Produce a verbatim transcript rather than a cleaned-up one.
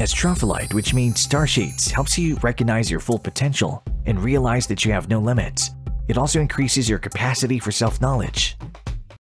Astrophyllite, which means star sheets, helps you recognize your full potential and realize that you have no limits. It also increases your capacity for self-knowledge.